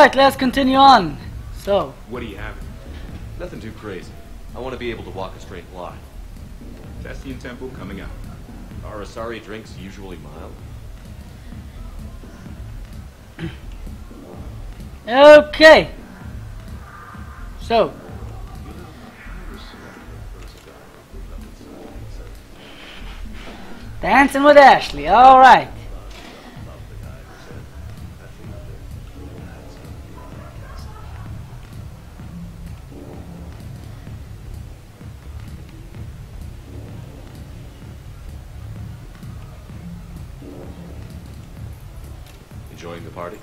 Alright, let's continue on. So, what do you have? Nothing too crazy. I want to be able to walk a straight line. Tessian Temple coming up. Are Asari drinks usually mild? Okay. So, dancing with Ashley. All right. Enjoying the party?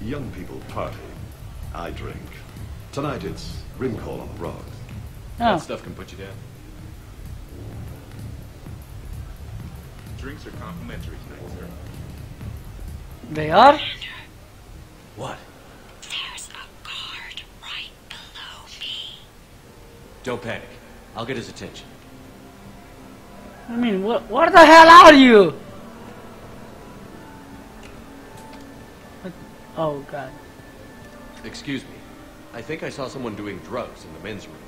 Young people party. I drink. Tonight it's rim call on the rocks. Oh. That stuff can put you down. Drinks are complimentary tonight, sir. They are? What? There's a guard right below me. Don't panic. I'll get his attention. I mean, what the hell are you? What? Oh, God. Excuse me. I think I saw someone doing drugs in the men's room.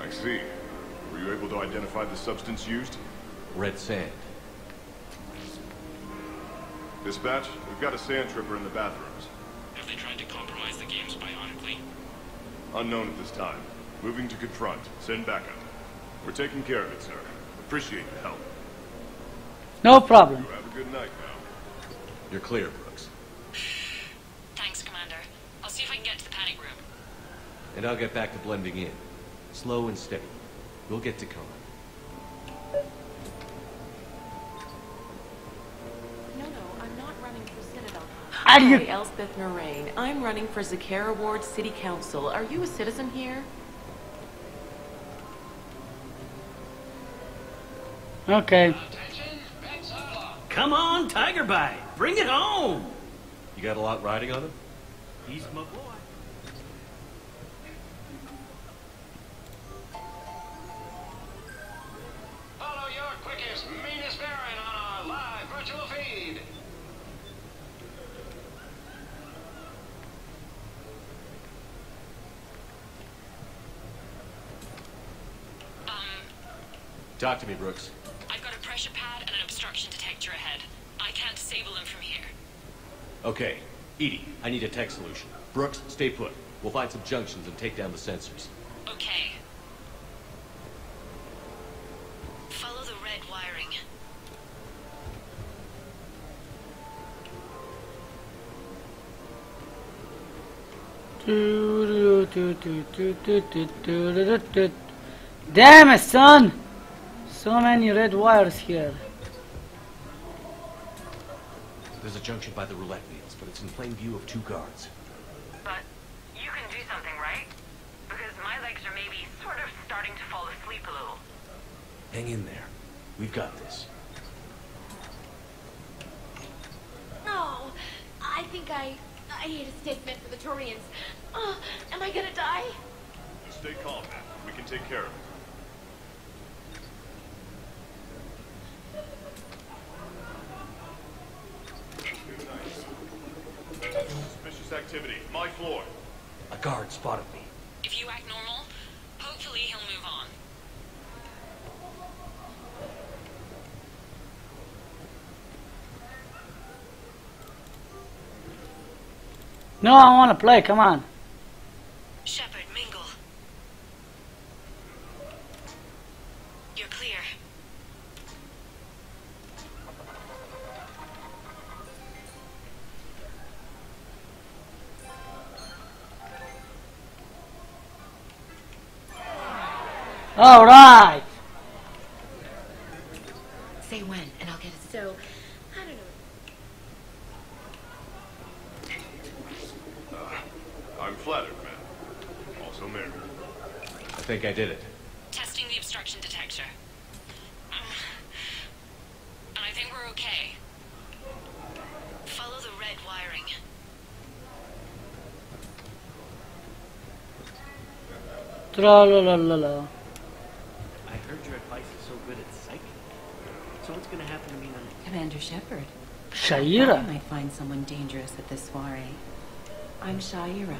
I see. Were you able to identify the substance used? Red sand. Dispatch, we've got a sand tripper in the bathrooms. Have they tried to compromise the games bionically? Unknown at this time. Moving to confront. Send backup. We're taking care of it, sir. Appreciate the help. No problem. You have a good night now. You're clear, Brooks. Thanks, Commander. I'll see if I can get to the panic room. And I'll get back to blending in. Slow and steady. We'll get to Khan. Hi, Elspeth Moraine. I'm running for Zakara Ward City Council. Are you a citizen here? Okay. Come on, Tiger Bite. Bring it home. You got a lot riding on him? He's my boy. Follow your quickest, meanest bearing on our live virtual feed. Talk to me, Brooks. I've got a pressure pad and an obstruction detector ahead. I can't disable them from here. Okay. Edie, I need a tech solution. Brooks, stay put. We'll find some junctions and take down the sensors. Okay. Follow the red wiring. Damn it, son! So many red wires here. There's a junction by the roulette wheels, but it's in plain view of two guards. But you can do something, right? Because my legs are maybe sort of starting to fall asleep a little. Hang in there. We've got this. No, I think I ate a steak meant for the Turians. Am I gonna die? Stay calm, man. We can take care of it. Suspicious activity. My floor. A guard spotted me. If you act normal, hopefully he'll move on. No, I want to play. Come on. Shepard, mingle. You're clear. All right. Say when, and I'll get it. So, I don't know. I'm flattered, man. Also married. I think I did it. Testing the obstruction detector. And I think we're okay. Follow the red wiring. Tra-la-la-la-la. Your advice is so good at psychic. So what's going to happen to me now? Commander Shepard, Sha'ira. I might find someone dangerous at this soiree. I'm Sha'ira.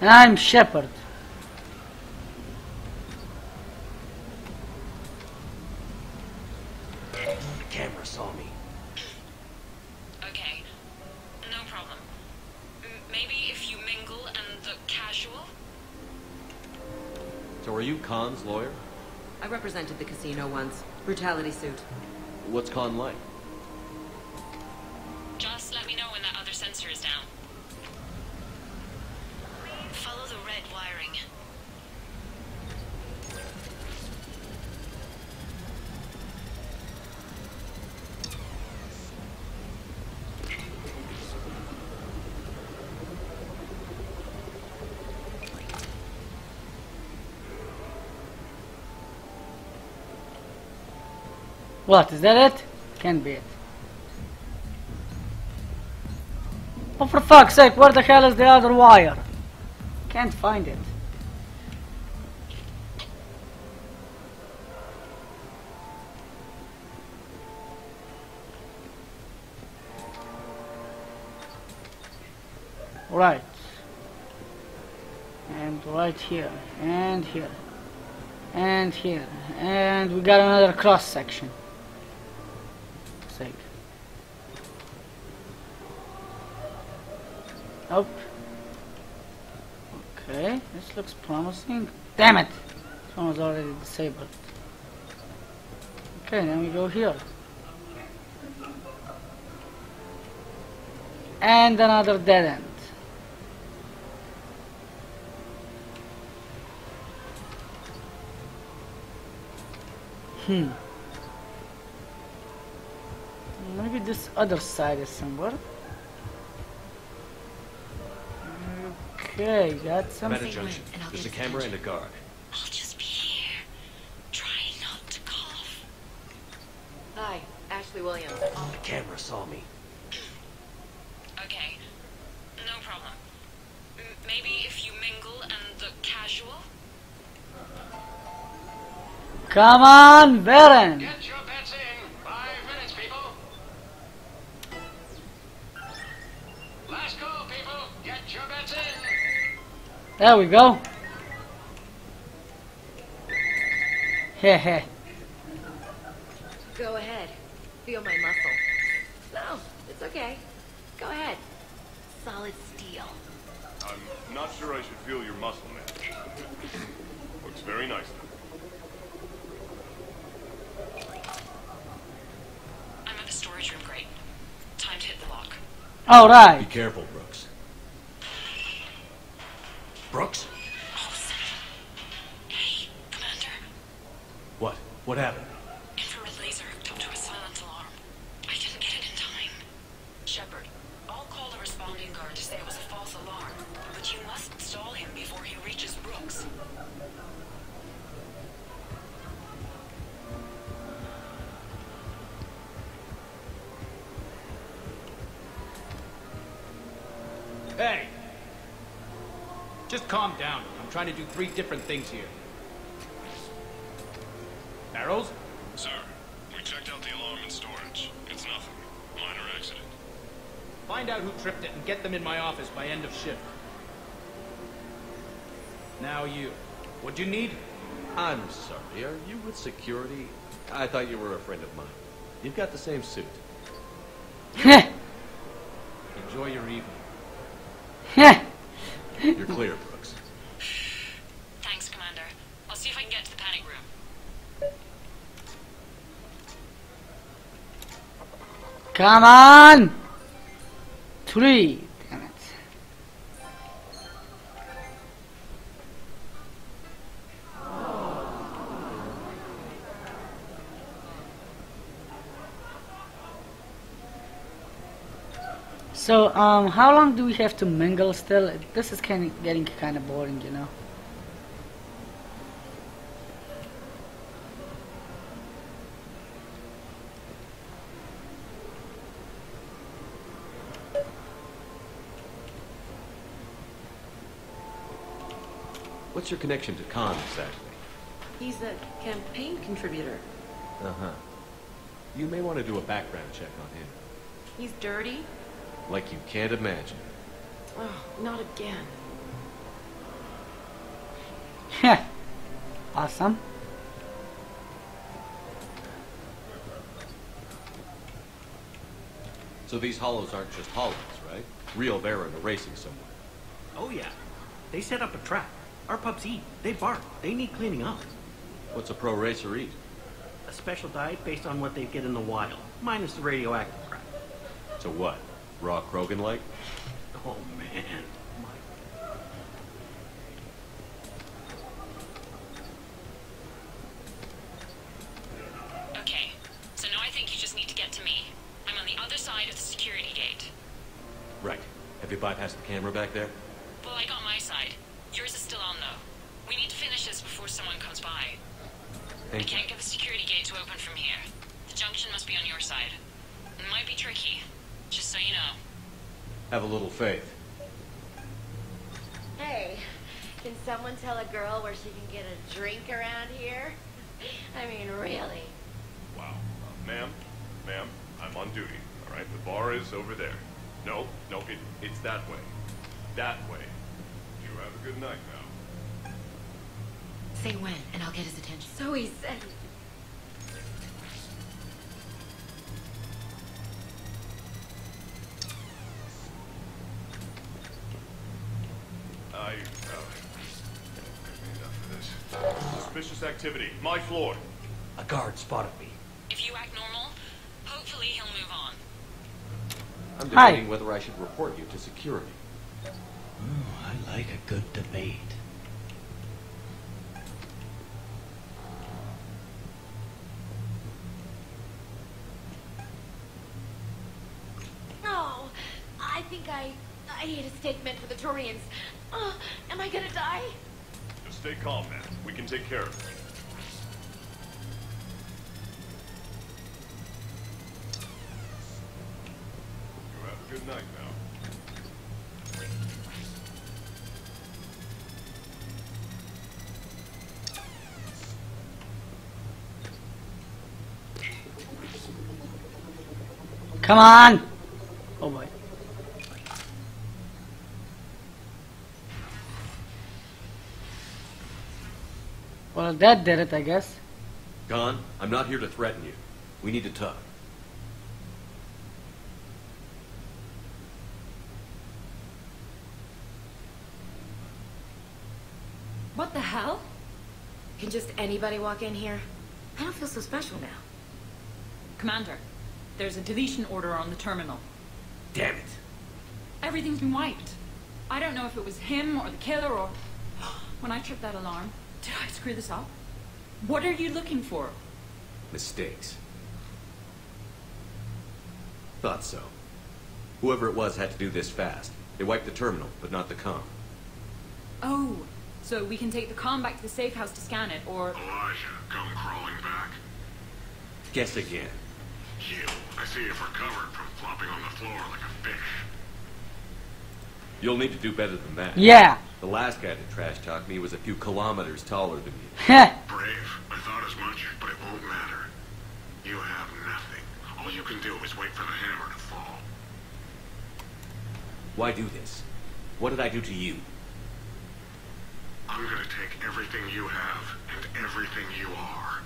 And I'm Shepard. The camera saw me. Okay, no problem. Maybe if you mingle and look casual. So are you Khan's lawyer? I represented the casino once. Brutality suit. What's Khan like? Just let me know when that other sensor is down. Follow the red wiring. What, is that it? Can't be it. Oh, for fuck's sake, where the hell is the other wire? Can't find it. Right. And right here. And here. And here. And we got another cross section. Nope. Okay, this looks promising. Damn it! This one was already disabled. Okay, then we go here. And another dead end. Maybe this other side is somewhere. Okay, got something. There's a camera and a guard. I'll just be here, trying not to cough. Hi, Ashley Williams. The camera saw me. Okay, no problem. Maybe if you mingle and look casual. Come on, Baron. Get your bets in. 5 minutes, people. Last call, people. Get your bets in. There we go. Heh. Go ahead. Feel my muscle. No, it's okay. Go ahead. Solid steel. I'm not sure I should feel your muscle, man. Looks very nice. I'm at the storage room grate. Time to hit the lock. All right. Be careful, Brooks. Brooks? Oh, son. Hey, Commander. What? What happened? Infrared laser hooked up to a silent alarm. I didn't get it in time. Shepard, I'll call the responding guard to say it was a false alarm, but you must stall him before he reaches Brooks. Hey! Just calm down. I'm trying to do 3 different things here. Barrels? Sir, we checked out the alarm in storage. It's nothing. Minor accident. Find out who tripped it and get them in my office by end of shift. Now you. What do you need? I'm sorry. Are you with security? I thought you were a friend of mine. You've got the same suit. Enjoy your evening. Heh! You're clear, Brooks. Thanks, Commander. I'll see if I can get to the panic room. Come on! 3. Damn it. So, how long do we have to mingle still? This is getting kind of boring, you know. What's your connection to Khan exactly? He's a campaign contributor. You may want to do a background check on him. He's dirty? Like you can't imagine. Oh, not again. Heh. Awesome. So these hollows aren't just hollows, right? Real Baron are racing somewhere. Oh yeah. They set up a trap. Our pups eat. They bark. They need cleaning up. What's a pro racer eat? A special diet based on what they get in the wild. Minus the radioactive crap. So what? Raw Krogan-like? Oh man. Have you bypassed the camera back there? Well, I got my side. Yours is still on, though. We need to finish this before someone comes by. I can't get the security gate to open from here. The junction must be on your side. It might be tricky, just so you know. Have a little faith. Hey, can someone tell a girl where she can get a drink around here? I mean, really. Wow. Ma'am, I'm on duty, all right? The bar is over there. No, it's that way. That way. You have a good night now. Say when, and I'll get his attention. So he said. I can't pay enough for this. Suspicious activity. My floor. A guard spotted me. If you act normal, hopefully he'll move on. I'm debating whether I should report you to security. Oh, I like a good debate. No, I think I ate a steak meant for the Turians. Am I gonna die? Just stay calm, man. We can take care of it. Good night now. Come on! Oh boy. Well, that did it, I guess. Khan, I'm not here to threaten you. We need to talk. What the hell? Can just anybody walk in here? I don't feel so special now. Commander, there's a deletion order on the terminal. Damn it. Everything's been wiped. I don't know if it was him or the killer or... When I tripped that alarm, did I screw this up? What are you looking for? Mistakes. Thought so. Whoever it was had to do this fast. They wiped the terminal, but not the comm. Oh. So we can take the comm back to the safe house to scan it, or... Elijah, come crawling back. Guess again. You, I see you've recovered from flopping on the floor like a fish. You'll need to do better than that. Yeah. The last guy that trash-talked me was a few kilometers taller than you. Brave. I thought as much, but it won't matter. You have nothing. All you can do is wait for the hammer to fall. Why do this? What did I do to you? I'm gonna take everything you have and everything you are.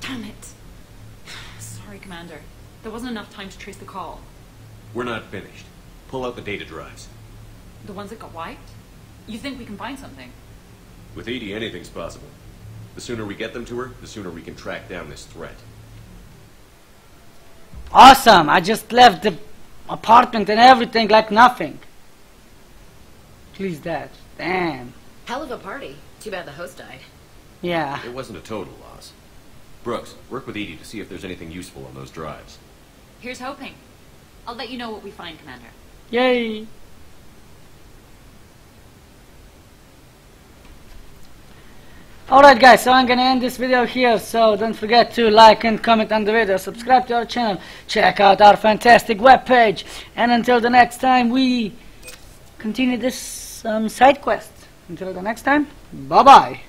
Damn it. Sorry, Commander. There wasn't enough time to trace the call. We're not finished. Pull out the data drives. The ones that got wiped? You think we can find something? With Edie, anything's possible. The sooner we get them to her, the sooner we can track down this threat. Awesome! I just left the apartment and everything like nothing. Please, Dad. Damn. Hell of a party. Too bad the host died. Yeah. It wasn't a total loss. Brooks, work with Edie to see if there's anything useful on those drives. Here's hoping. I'll let you know what we find, Commander. Yay! Alright guys, so I'm gonna end this video here, so don't forget to like and comment on the video, subscribe to our channel, check out our fantastic webpage, and until the next time we continue this side quest. Until the next time, bye-bye.